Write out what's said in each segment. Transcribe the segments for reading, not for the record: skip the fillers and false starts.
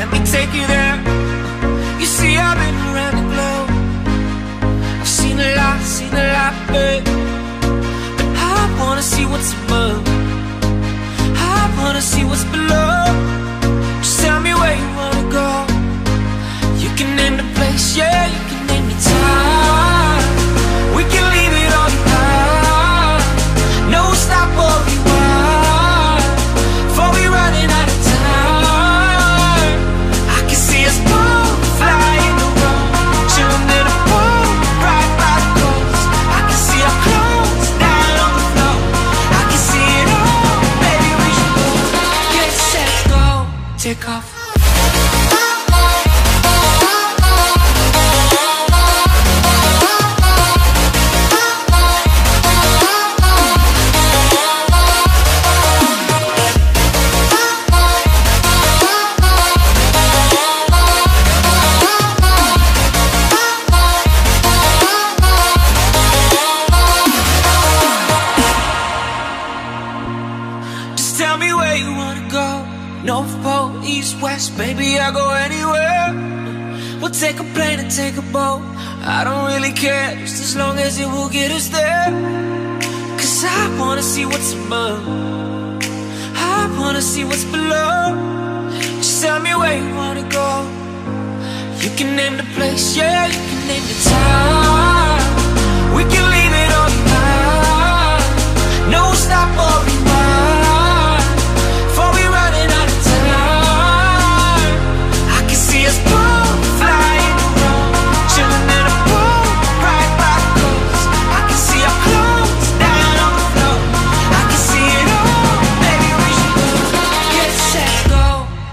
Let me take you there. You see, I've been around the globe. I've seen a lot, babe. But I wanna see what's above. I wanna see what's below. Just tell me where you wanna go. You can name the place, yeah, you can name the time. We can leave it all behind. No, stop or rewind. Before we running out of time, I can see us both flying around, chilling in a pool, right by the coast. I can see our clothes down on the floor. I can see it all, baby, we should go. Get set, go, take off. Tell me where you wanna go. North Pole, East, West, baby, I'll go anywhere. We'll take a plane and take a boat. I don't really care, just as long as it will get us there. Cause I wanna see what's above. I wanna see what's below. Just tell me where you wanna go. You can name the place, yeah, you can name the time. We can leave it all behind. No stop or rewind.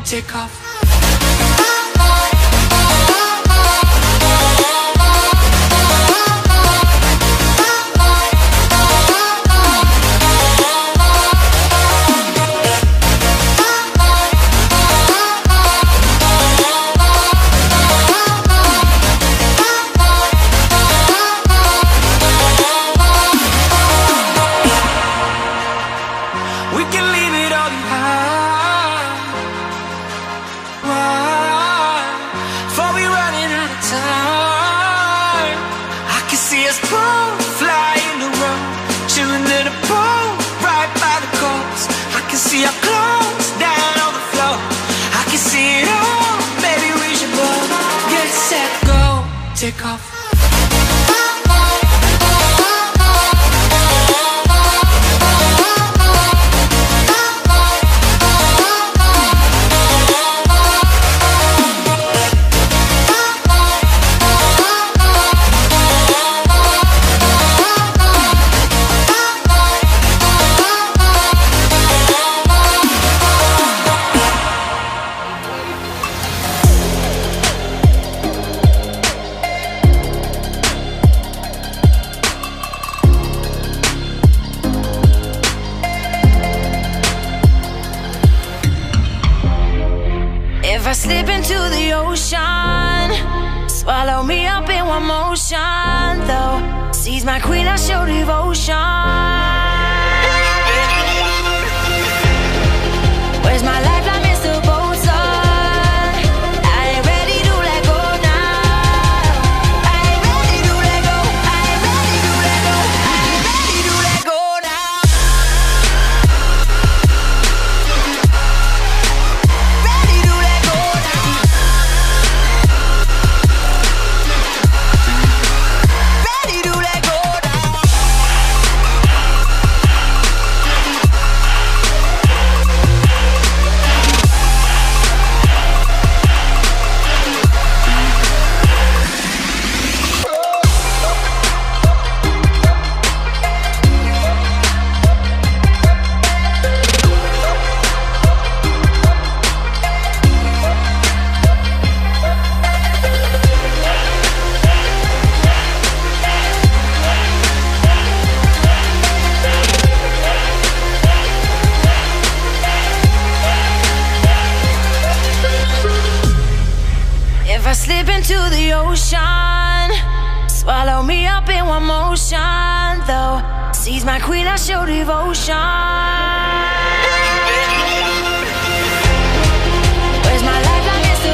Take off. Take off. If I slip into the ocean, swallow me up in one motion, though. Seize my queen, I show devotion. Where's my life? Slip into the ocean, swallow me up in one motion, though. Seize my queen, I show devotion. Where's my lifeline?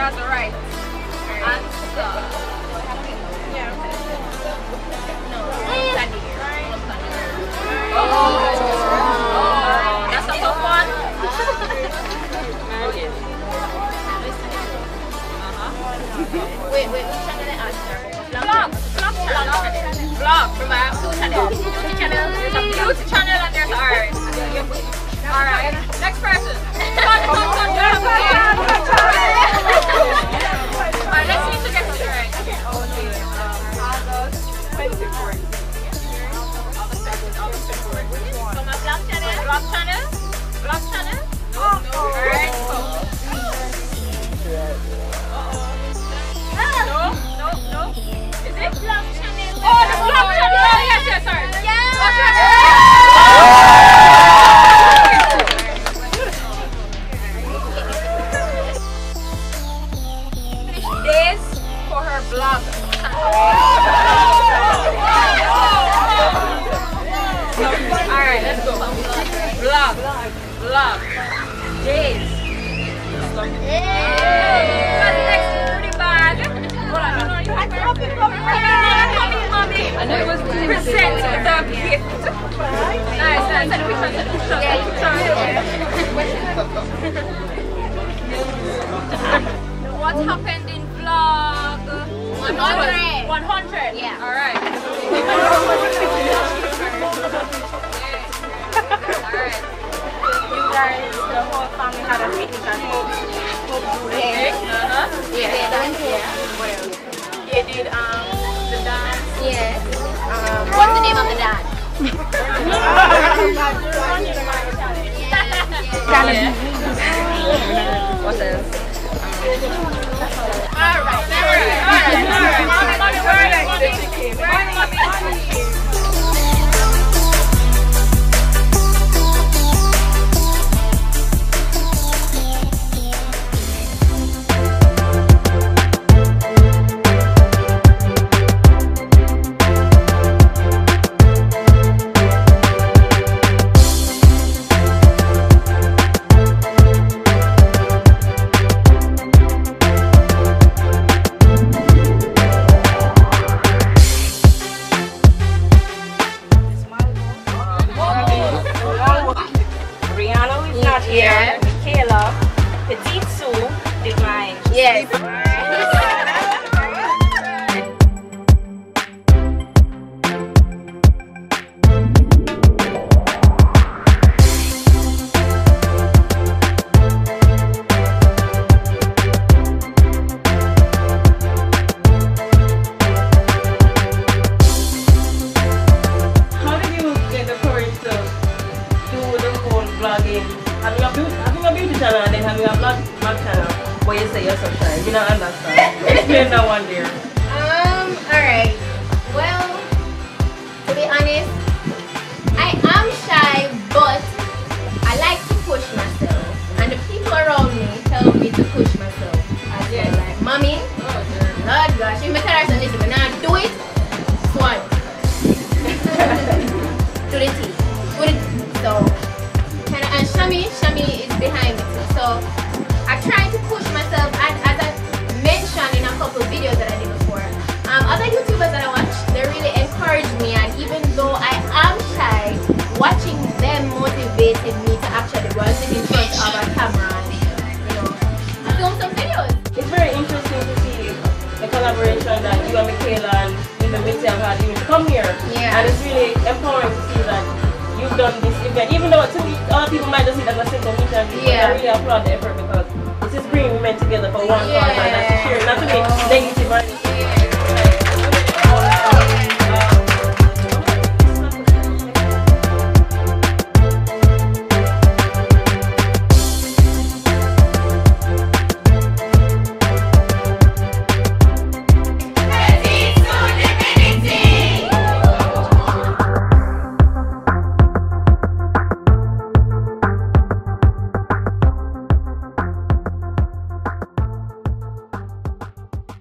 That's the right answer. Yeah. No, standing here. Oh, that's a tough one. Okay. Wait, which channel did I answer? Vlog. Remember, I have two channels. There's a beauty channel and there's ours. Alright, next person. What happened in vlog 100? 100? Yeah. Alright. Alright. You guys, the whole family had a picnic at home. Yeah. They did the dance. Yes. What's the name of the dance? What else? All right. Petite Sue Divinitii. Yes. And it's really empowering to see that you've done this event. Even though to me, other people might just see it as a simple meet and greet, but I really applaud the effort because this is bringing women together for one cause.